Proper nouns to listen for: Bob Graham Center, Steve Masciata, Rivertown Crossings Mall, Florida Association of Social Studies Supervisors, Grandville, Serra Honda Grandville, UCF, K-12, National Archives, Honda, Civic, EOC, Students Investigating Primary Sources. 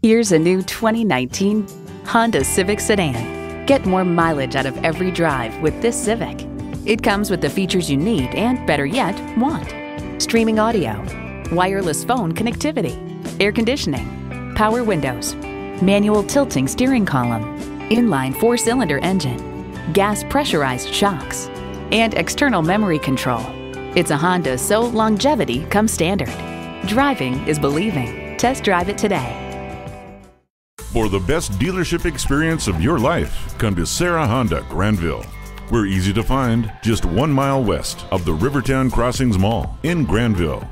Here's a new 2019 Honda Civic sedan. Get more mileage out of every drive with this Civic. It comes with the features you need and, better yet, want. Streaming audio, wireless phone connectivity, air conditioning, power windows, manual tilting steering column, inline four-cylinder engine, gas pressurized shocks, and external memory control. It's a Honda, so longevity comes standard. Driving is believing. Test drive it today. For the best dealership experience of your life, come to Serra Honda Grandville. We're easy to find, just 1 mile west of the Rivertown Crossings Mall in Grandville.